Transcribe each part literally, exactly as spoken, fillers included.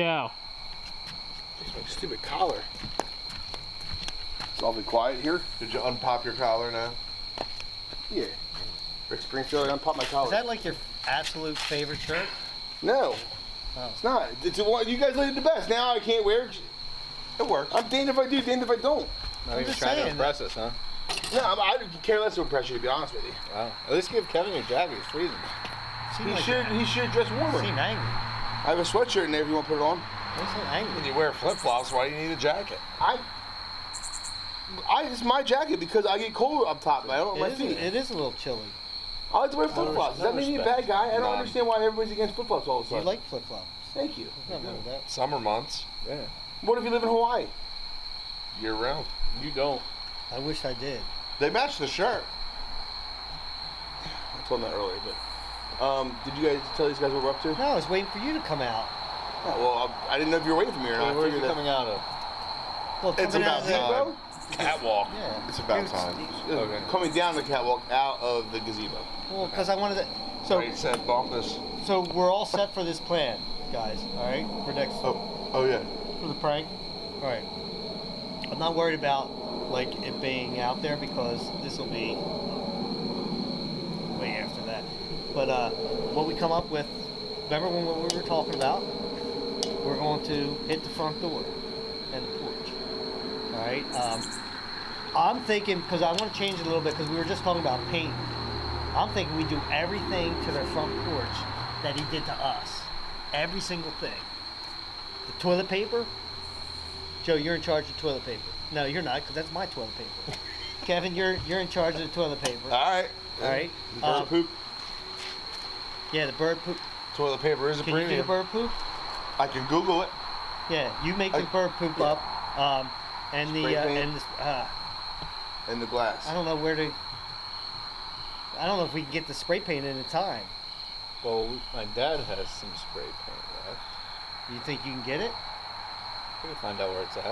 go. Jeez, my stupid collar. It's awfully quiet here. Did you unpop your collar now? Yeah. Rick Springfield, I unpopped my collar. Is that like your absolute favorite shirt? No. Oh. It's not. It's a, you guys did the best. Now I can't wear it. It works. I'm damned if I do, damned if I don't. Not I'm even trying to impress that. us, huh? No, I'm, I care less to impress you, to be honest with you. Wow. At least give Kevin a jacket. He's freezing. He, like should, he should dress warmer. Seem angry. I have a sweatshirt in there if you want to put it on. Don't seem angry. When you wear flip-flops, why do you need a jacket? I... I It's my jacket because I get cold up top. I don't it like my feet. It is a little chilly. I like to wear flip-flops. Does that mean you're a bad guy? I don't None. understand why everybody's against flip-flops all of a sudden. You like flip-flops. Thank you. There's nothing wrong with that. Summer months. Yeah. What if you live in Hawaii? Year-round. You don't. I wish I did. They match the shirt. I told them that earlier, but... Um, did you guys tell these guys what we're up to? No, I was waiting for you to come out. Oh, well, I, I didn't know if you were waiting for me or not. Well, where are you that... coming out of? Well, it's about time. Catwalk. Yeah. It's about time. Okay. Coming down the catwalk out of the gazebo. Well, because I wanted to... So, right, said bumpus. So we're all set for this plan, guys, all right? For next... Oh, oh yeah. For the prank. All right. I'm not worried about, like, it being out there because this will be way after that. But uh, what we come up with... Remember when what we were talking about? We're going to hit the front door and the porch. All right? Um, I'm thinking, because I want to change it a little bit, because we were just talking about paint. I'm thinking we do everything to their front porch that he did to us. Every single thing. The toilet paper. Joe, you're in charge of toilet paper. No, you're not, because that's my toilet paper. Kevin, you're you're in charge of the toilet paper. All right. All right. The um, bird poop. Yeah, the bird poop. Toilet paper is a premium. Can you do the bird poop? I can Google it. Yeah, you make I, the bird poop yeah. up. Um, and the, uh, and, the, uh, and the glass. I don't know where to... I don't know if we can get the spray paint in time. Well, my dad has some spray paint left. You think you can get it? We can find out where it's at.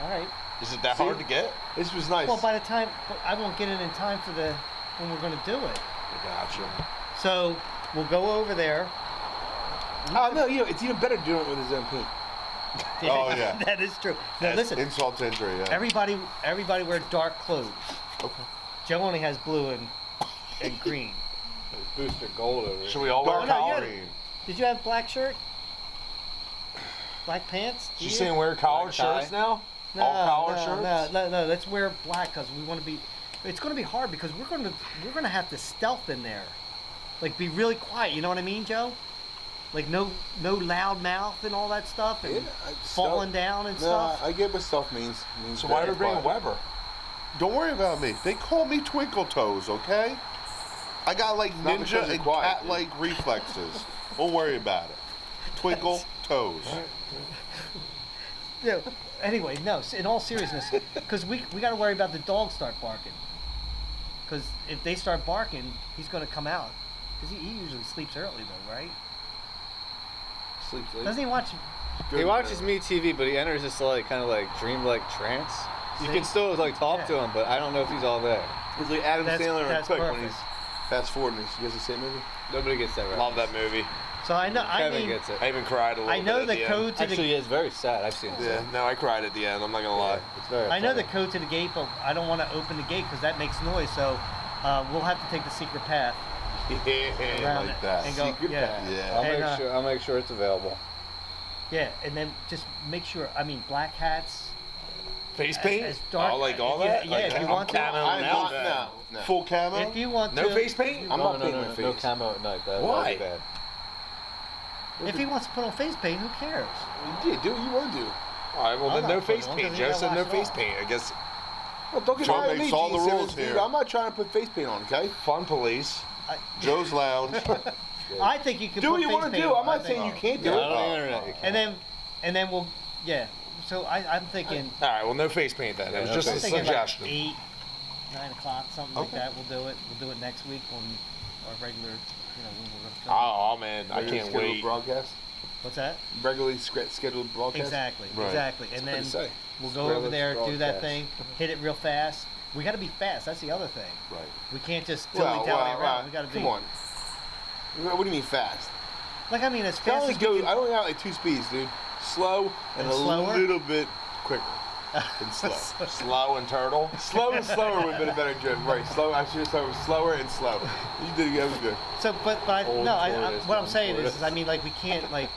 All right. Is it that See, hard to get? This was nice. Well, by the time... I won't get it in time for the... when we're going to do it. Gotcha. So, we'll go over there. Oh, no, you know, it's even better doing it with his own paint. Oh, yeah. That is true. Now, listen. Insult to injury, yeah. Everybody, everybody wear dark clothes. Okay. Joe only has blue and, and green. There's booster gold over here. Should we all wear green? Did you have black shirt? Black pants? She's saying wear collared shirts now? No, all collar no, shirts? No, no, no, let's wear black because we want to be... It's going to be hard because we're going to we're going to have to stealth in there. Like, be really quiet, you know what I mean, Joe? Like, no no loud mouth and all that stuff, and yeah, falling down and no, stuff. I get what stuff means. means so why do we bring Weber? Don't worry about me. They call me Twinkle Toes, okay? I got, like, Not ninja and cat-like yeah. reflexes. Don't worry about it. Twinkle Toes. No, anyway, no, in all seriousness, because we, we got to worry about the dogs start barking. Because if they start barking, he's going to come out. Because he, he usually sleeps early, though, right? Sleeps late. Doesn't he watch... He watches MeTV, but he enters this, like, kind of, like, dreamlike trance. See? You can still, like, talk yeah. to him, but I don't know if he's all there. He's like Adam that's, Sandler and Quick when he's fast forwarding. You guys the same movie? Nobody gets that right. Love that movie. So I know... Kevin I mean, gets it. I even cried a little bit I know bit the code to the... Actually, it's very sad. I've seen it. Yeah, sad. No, I cried at the end. I'm not going to lie. Yeah, it's very I funny. know the code to the gate, but I don't want to open the gate because that makes noise, so uh, we'll have to take the secret path. Yeah, like that. Go, yeah. yeah. I'll, and, make uh, sure, I'll make sure it's available. Yeah, and then just make sure, I mean, black hats. Face paint? As, as dark, oh, like all that? Yeah, like yeah that? if you want I'm to. I want that. No. Full camo? If you want no to. No face paint? I'm no, not no, painting no, my face. No camo at night. That, Why? That bad. If he wants to put on face paint, who cares? Yeah, do what you want to do. All right, well, I'm then no face paint. Joe said no face paint. I guess. Well, don't get mad at me, all the rules here. I'm not trying to put face paint on, okay? Fun police. Joe's Lounge. I think you can do what you want to do. I'm not saying you can't do it. And then, and then we'll, yeah. So I, I'm thinking. All right. Well, no face paint then. It was just a suggestion. Like eight, nine o'clock, something like that. We'll do it. We'll do it next week on our regular. You know, when we're gonna oh, oh man, I can't wait. Broadcast. What's that? Regularly scheduled broadcast. Exactly. Right. Exactly. And That's then we'll go over there, broadcast. do that thing, hit it real fast. We got to be fast. That's the other thing. Right. We can't just dilly-dally well, well, around. Well, we got to be. Come on. What do you mean fast? Like, I mean, as fast I as go, I only have like two speeds, dude. Slow and, and a slower? little bit quicker. And slow. Slow and turtle. Slow and slower would have been a better joke, right? Slow. I should have started with slower and slow. You did that was good. So, but, but I, no, I, I, what I'm saying is, is, I mean, like, we can't like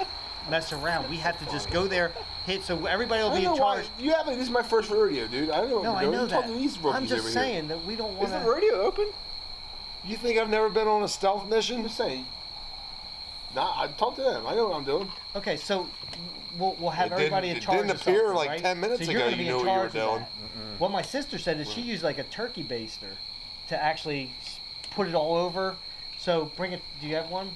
mess around. We have to just go there, hit. So everybody will be in charge. Why, you haven't. This is my first rodeo, dude. I don't know. No, I know that. I'm just saying here. that we don't want. Is the rodeo open? You think I've never been on a stealth mission? I'm saying. Nah, I talk to them. I know what I'm doing. Okay, so we'll, we'll have it everybody in charge. It didn't appear like right? ten minutes so ago. You knew what you were doing. Mm-mm. Well, my sister said that she used like a turkey baster to actually put it all over. So bring it. Do you have one?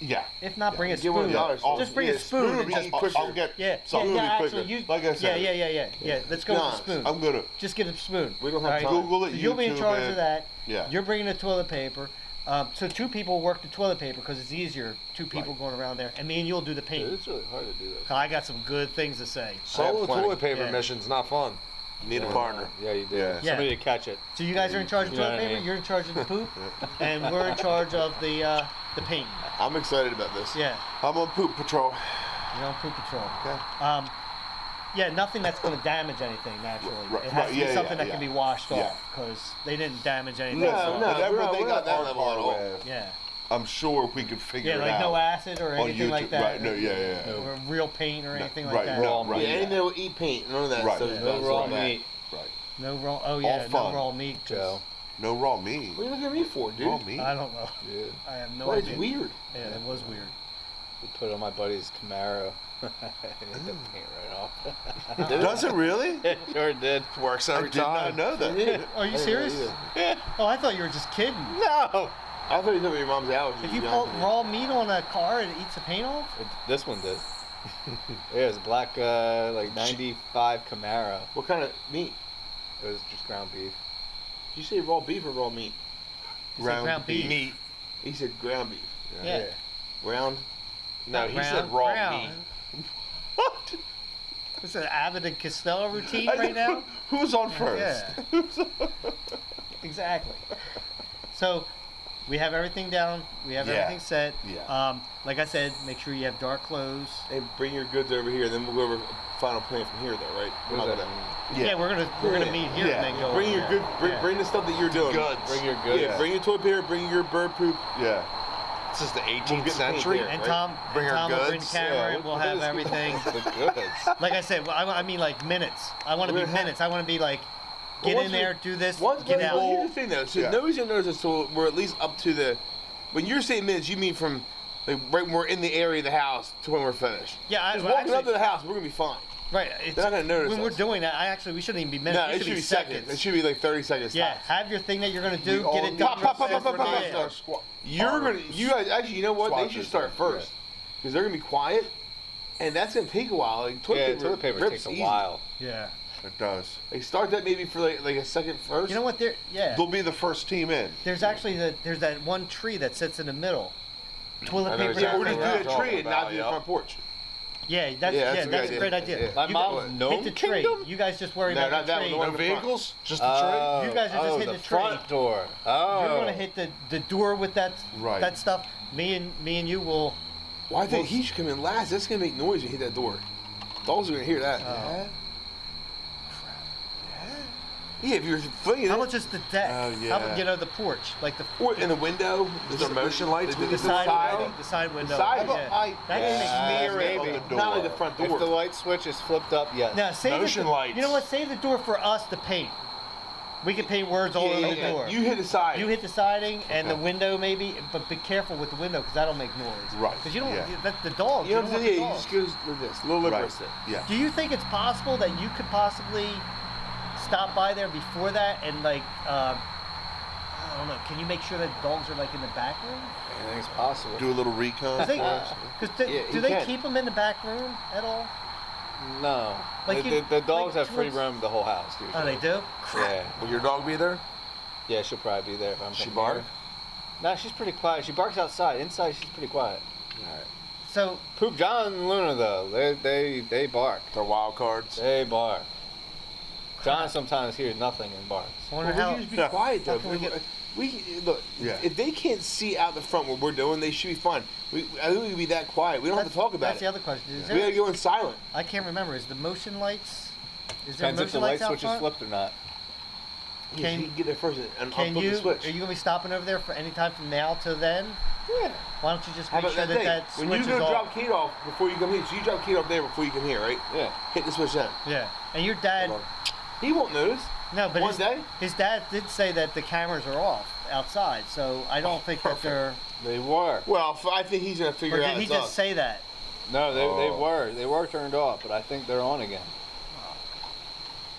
Yeah. If not, yeah. bring a spoon. One of the just bring yeah, a spoon. spoon and just, I'll, I'll get yeah. Some yeah, yeah, actually, you, like I said. Yeah, yeah, yeah, yeah, yeah. yeah let's go nah, with a spoon. I'm gonna just get a spoon. We don't have right? time. Google it. So you'll be in charge of that. Yeah. You're bringing the toilet paper. Um, so two people work the toilet paper because it's easier. Two people right. going around there, and me and you'll do the paint. Dude, it's really hard to do that. I got some good things to say. Solo toilet paper yeah. mission's not fun. You need yeah. a partner. Yeah, you do. Yeah. Somebody yeah. to catch it. So you guys are in charge of you toilet paper. I mean. You're in charge of the poop, and we're in charge of the uh, the paint. I'm excited about this. Yeah. I'm on poop patrol. You're on poop patrol. Okay. Um, yeah, nothing that's going to damage anything, naturally. Right, it has right, to be yeah, something yeah, that yeah. can be washed yeah. off, because they didn't damage anything. No, no, they, bro, they got that level at all. Yeah. I'm sure if we could figure yeah, like it out. Yeah, like no acid or anything YouTube, like that. Right, no, yeah, yeah. yeah. Or real paint or no, anything right, like that. Raw, right, yeah, yeah. anything that will eat paint, none of that right, stuff. Yeah, no raw meat. Right. No raw, oh yeah, no raw meat, Joe. No raw meat? What are you looking at me for, dude? Raw meat? I don't know. Yeah. I have no idea. It's weird. Yeah, it was weird. We put it on my buddy's Camaro. It hit the paint right off. Does it really? It sure did. Works every time. I did not know that. Yeah. Are you serious? Yeah. Oh, I thought you were just kidding. No. I thought you knew your mom's allergy. If you put raw meat on a car, it eats the paint off? It, this one did. It was black, uh, like ninety-five Camaro. What kind of meat? It was just ground beef. Did you say raw beef or raw meat? Ground, ground beef. Meat. He said ground beef. Yeah. yeah. yeah. Round? No, he round, said raw round. meat. What? It's an Abbott and Costello routine right now. Who's on first? Yeah. Exactly. So we have everything down. We have yeah. everything set. Yeah. Um, like I said, make sure you have dark clothes. And bring your goods over here. Then we'll go over final plan from here, though, right? What does that mean? Yeah. yeah, we're gonna we're yeah. gonna meet here yeah. and then go. Bring over your good. Bring, yeah. bring the stuff that you're doing. Goods. Bring your goods. Yeah. yeah. Bring your toilet paper. Bring your bird poop. Yeah. This is the eighteenth we'll century, here, and right? Tom, bring and Tom will bring camera, yeah, and we'll have everything. Like I said, well, I, I mean, like minutes. I want to be minutes. I want to be like, get well, in we, there, do this, once, get well, out. Well, here's the thing, though. So yeah. nobody's gonna notice until we're at least up to the. When you're saying minutes, you mean from like, right when we're in the area of the house to when we're finished. Yeah, I, just well, walking actually, up to the house, we're gonna be fine. Right, it's, they're not gonna notice. When us. we're doing that, I actually we shouldn't even be minutes. No, it, it should, should be seconds. seconds. It should be like thirty seconds. Yeah, tops. Have your thing that you're gonna do. Get it done. Pop, pop, pop, pop, pop. You're gonna, you guys, actually, you know what? They should start first, because they're gonna be quiet, and that's gonna take a while. Like toilet yeah, paper, toilet paper rips takes a easy. while. Yeah, it does. They start that maybe for like, like a second first. You know what? They're yeah. They'll be the first team in. There's actually the there's that one tree that sits in the middle. Toilet paper. Exactly. Yeah, we're gonna do that tree and not do the front porch. Yeah, that's yeah, that's, yeah, that's a great idea. Yeah. My you mom, no hit the kingdom? Tree. You guys just worry no, about not the that tree. No vehicles, just the oh, tree. You guys are just oh, hitting the, the front tree. door. Oh, you're gonna hit the, the door with that right. that stuff. Me and me and you will. Well, I think we'll, he should come in last. That's gonna make noise and hit that door. Dogs are gonna hear that. Oh. Yeah. Yeah, if you're flinging How about just the deck? Oh, yeah. How about, you know, the porch? Like the... Or in the window, there's the motion lights. The, the, the, the side, side window. The side window. The side window. Yeah. I, that yeah, is mirrored on the door. Not like the front door. If the light switch is flipped up, yes. Now, save motion the, lights. You know what? Save the door for us to paint. We can paint words all yeah, over yeah, the door. You hit the siding. You hit the siding and okay. the window maybe, but be careful with the window because that'll make noise. Right. Because you don't. Yeah. That's the dog. You, you don't do the dog. You just go with this. Little aggressive. Yeah. Do you think it's possible that you could possibly stop by there before that and like um, I don't know, can you make sure that dogs are like in the back room? Anything's possible. Do a little recon. They, uh, cause do, yeah, do they can. keep them in the back room at all? No. Like the, you, the, the dogs like have free roam the whole house, dude. Oh, they do? Yeah. Will your dog be there? Yeah, she'll probably be there if I'm. She bark? Her. No, she's pretty quiet. She barks outside. Inside, she's pretty quiet. All right. So Poop John and Luna though, they they they bark. They're wild cards. They bark. John sometimes hears nothing and barks. I wonder well, how. We just be no. quiet though. Get, We look. Yeah. If they can't see out the front what we're doing, they should be fine. We, I think we can be that quiet. We don't that's, have to talk about that's it. That's the other question. Is yeah. there, we gotta go in silent. I can't remember. Is the motion lights? Is there Depends motion lights, lights out if the light switch is flipped or not. Yeah, can you get there first and can you, the switch. Are you gonna be stopping over there for any time from now till then? Yeah. Why don't you just make sure that that, that switch is off? When you go drop Kate off before you come here, so you drop Kate off there before you come here, right? Yeah. Hit the switch then. Yeah. And your dad, he won't notice. No, but One his, day? his dad did say that the cameras are off outside, so I don't oh, think perfect. that they're... They were. Well, I think he's going to figure or out... Did he just us. say that? No, they, oh. they were. They were turned off, but I think they're on again.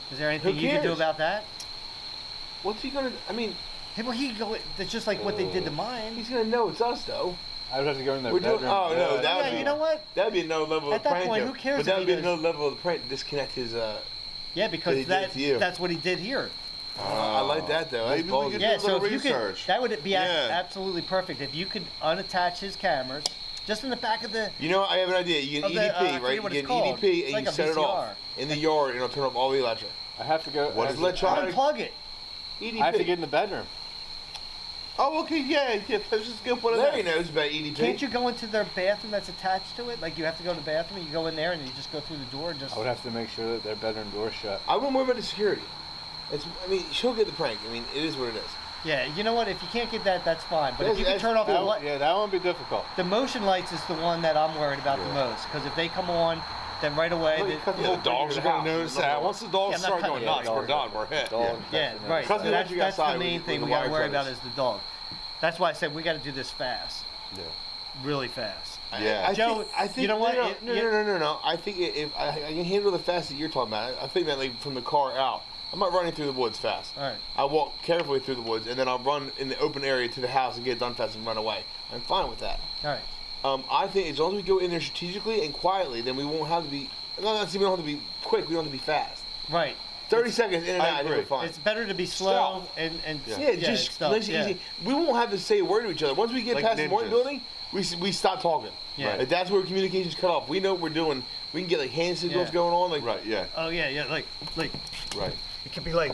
Is there anything you can do about that? What's he going to... I mean... Hey, well, he go... That's just like uh, what they did to mine. He's going to know it's us, though. I would have to go in there. Oh, no, that yeah, would be... You know what? That would be another level At of prank. At that point, though. who cares But that would be another level of prank to disconnect his... Uh, Yeah, because that, that's what he did here. Oh, I like that, though. Maybe we could yeah, do a little so research. Could, that would be yeah. absolutely perfect. If you could unattach his cameras, just in the back of the... You know, I have an idea. You get an E D P, the, uh, right? You get an called. E D P, it's and like you set V C R. It off in the yard, and it'll turn off all the electric. I have to go... What is electronic? Unplug it. E D P. I have to get in the bedroom. Oh, okay, yeah. yeah let's just go put it Larry there. knows about E D P. Can't you go into their bathroom that's attached to it? Like, you have to go to the bathroom, and you go in there, and you just go through the door and just... I would have to make sure that their bedroom door's shut. I wouldn't worry about the security. It's, I mean, she'll get the prank. I mean, it is what it is. Yeah, you know what? If you can't get that, that's fine. But that's, if you can turn off the light... Yeah, that won't be difficult. The motion lights is the one that I'm worried about yeah. the most, because if they come on... Then right away, well, the, the, yeah, the dogs are going to notice that. Once the dogs yeah, start going nuts, we're done. We're hit. Yeah, yeah, yeah right. So that's that's outside, the main we, thing we got to worry about is the dog. That's why I said we got to do this fast. Yeah. Really fast. Yeah. I Joe, think, I think, you know what? No, it, no, no, no, no, no. I think if, if I, I can handle the fast that you're talking about, I think that like from the car out, I'm not running through the woods fast. All right. I walk carefully through the woods, and then I'll run in the open area to the house and get it done fast and run away. I'm fine with that. All right. Um, I think as long as we go in there strategically and quietly, then we won't have to be. No, that's we don't have to be quick. We don't have to be fast. Right. Thirty it's, seconds in and out, we're fine. It's better to be slow Stop. and and yeah, yeah, yeah just nice and yeah. easy. We won't have to say a word to each other. Once we get like past ninjas. the morning building, we we stop talking. Yeah. Right. Like that's where communication's cut off. We know what we're doing. We can get like hand signals yeah. going on. Like right. Yeah. Oh yeah. Yeah. Like like. Right. It could be like.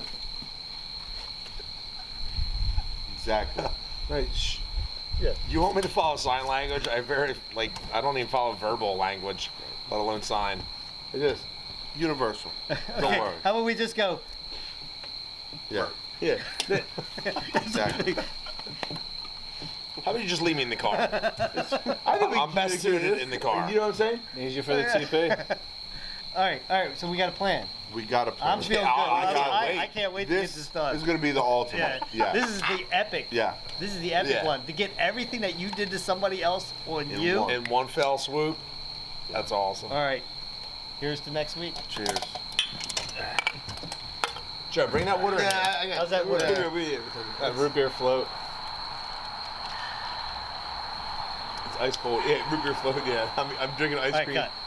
Exactly. right. Shh. Yeah. You want me to follow sign language? I very like. I don't even follow verbal language, let alone sign. It is universal. Don't okay. worry. How about we just go? Yeah. Yeah. exactly. How about you just leave me in the car? I think we I'm best suited in the car. You know what I'm saying? Need you for the T P. All right. All right. So we got a plan. We got a plan. I'm feeling good. I, I, I, I can't wait this to get this done. This is going to be the ultimate. Yeah. yeah. This is the epic. Yeah. This is the epic yeah. one. To get everything that you did to somebody else on in you. One. In one fell swoop. That's awesome. All right. Here's to next week. Cheers. Joe, bring that water in. Yeah, I got How's that root water? Beer. That root beer float. It's ice cold. Yeah, root beer float. Yeah. I'm, I'm drinking ice right, cream. Cut.